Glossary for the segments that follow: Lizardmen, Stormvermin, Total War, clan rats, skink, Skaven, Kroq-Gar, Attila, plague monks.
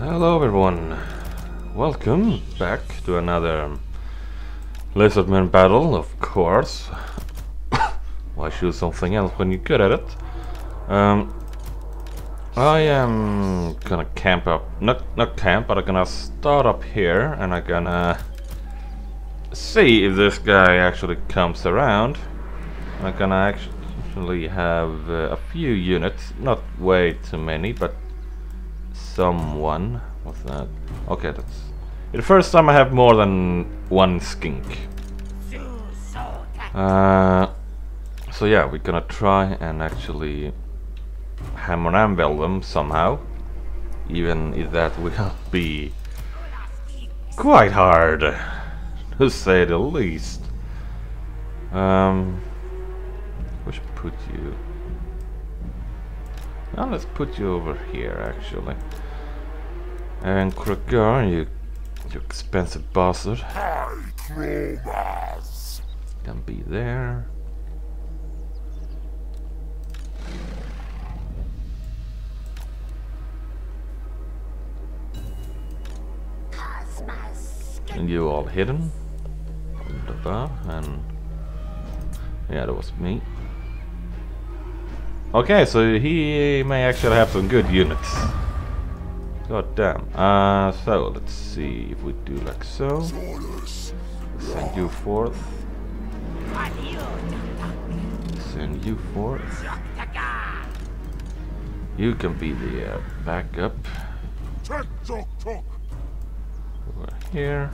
Hello everyone, welcome back to another Lizardmen battle, of course. Why choose something else when you're good at it? I am gonna camp up, not camp, but I'm gonna start up here and I'm gonna see if this guy actually comes around. I'm gonna actually have a few units, not way too many, but someone. What's that? Okay, that's the first time I have more than one skink. So yeah, we're gonna try and actually hammer and anvil them somehow, even if that will be quite hard, to say the least. We should put you. Now let's put you over here, actually. And Kroq-Gar, you expensive bastard, can be there. And you all hidden. And yeah, that was me. Okay, so he may actually have some good units. God damn. So let's see if we do like so. Send you forth. Send you forth. You can be the backup. Over here.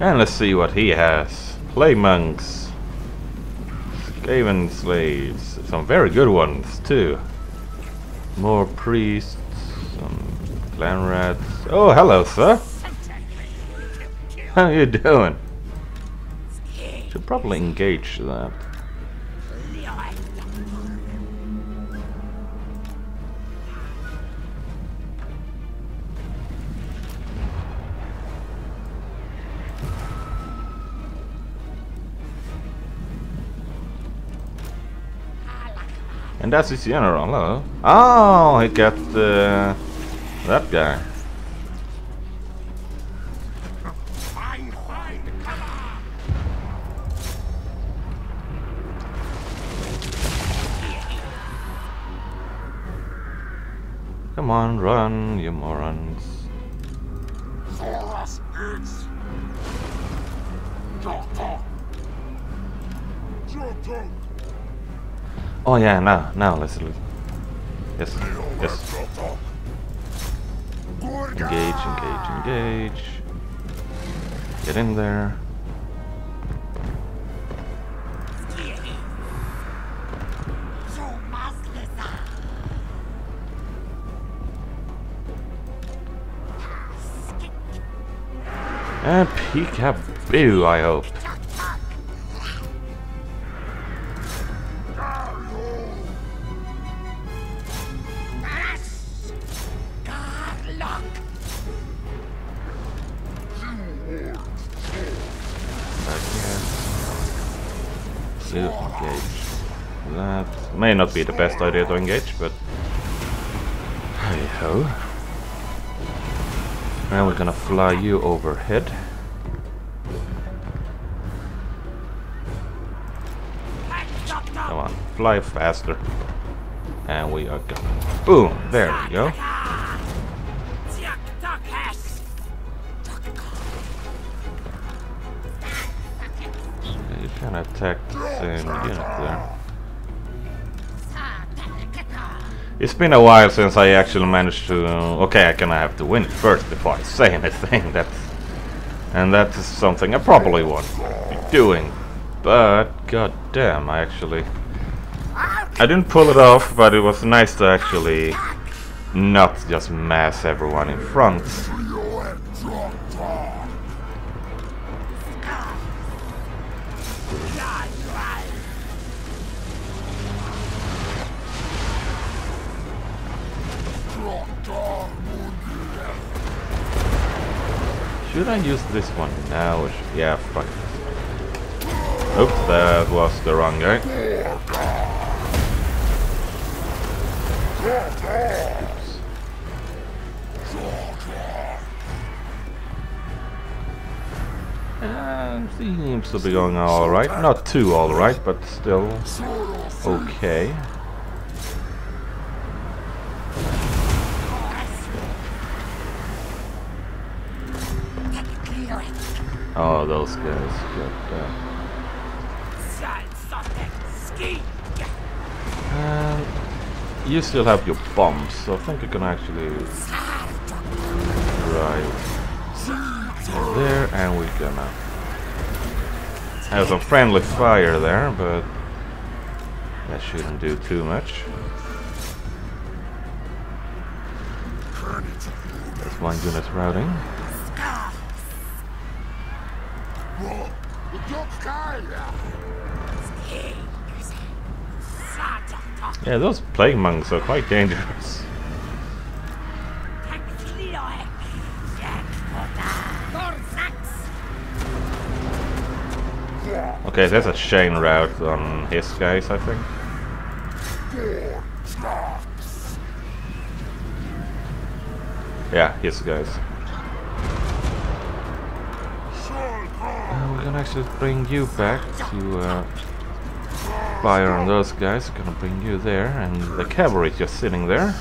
And let's see what he has. Plague monks, Skaven slaves, some very good ones too. More priests, some clan rats. Oh, hello, sir. How you doing? Should probably engage that. And that's his general, hello. Oh, he got that guy. Come on, run, you morons. Oh yeah, now let's look. Yes. Engage. Get in there. And peekaboo, I hope. Engage. That may not be the best idea to engage, but hey ho. And we're gonna fly you overhead. Come on, fly faster. And we are gonna boom! There we go. And attack the same unit there. It's been a while since I actually managed to. Okay, I kinda have to win first before I say anything. That is something I probably won't be doing. But goddamn, I didn't pull it off, but it was nice to actually not just mass everyone in front. Should I use this one now? Yeah, fuck this. Oops, that was the wrong guy. Seems to be going alright. Not too alright, but still okay. Oh, those guys got you still have your bombs, so I think you can actually right there, and we're gonna have some friendly fire there, but that shouldn't do too much. That's one unit routing. Yeah, those plague monks are quite dangerous. Okay, that's a chain route on his guys, I think. Yeah, his guys. We're gonna actually bring you back to fire on those guys. Gonna bring you there, and the cavalry just sitting there.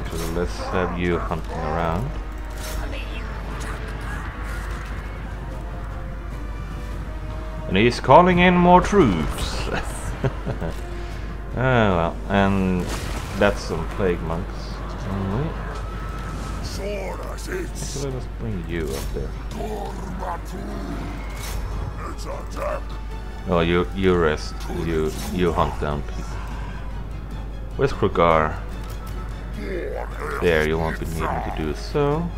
Actually, let's have you hunting around. And he's calling in more troops. Oh well, and that's some plague monks. Actually, let's bring you up there. Oh, you rest. You hunt down people. Where's Kroq-Gar? There, you won't be needing to do so.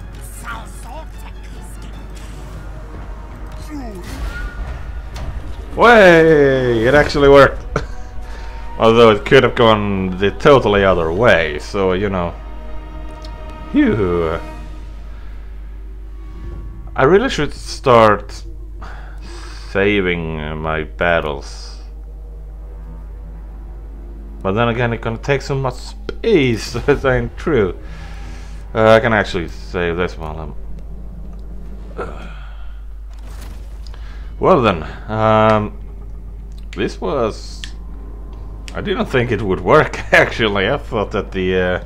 Way! It actually worked! Although it could have gone the totally other way, so you know. Phew. I really should start saving my battles, but then again, it's gonna take so much space. That ain't true. I can actually save this while I'm. Well then, this was. I didn't think it would work. Actually, I thought that the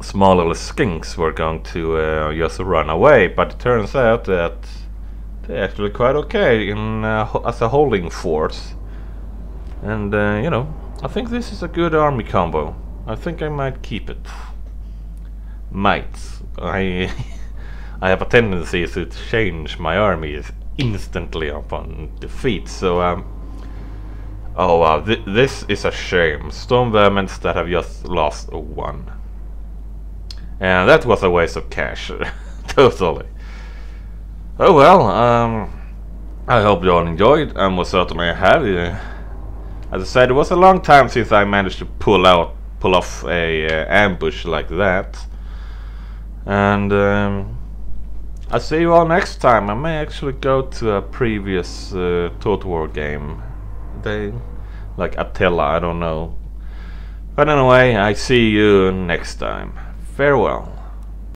smaller skinks were going to just run away, but it turns out that they're actually quite okay in as a holding force, and you know, I think this is a good army combo. I think I might keep it. Might I? I have a tendency to change my armies instantly upon defeat. So oh wow, this is a shame. Stormvermin that have just lost one, and that was a waste of cash, totally. Oh well, I hope you all enjoyed, and was certainly have. As I said, it was a long time since I managed to pull off a ambush like that. And I'll see you all next time. I may actually go to a previous Total War game, like Attila, I don't know. But anyway, I see you next time. Farewell.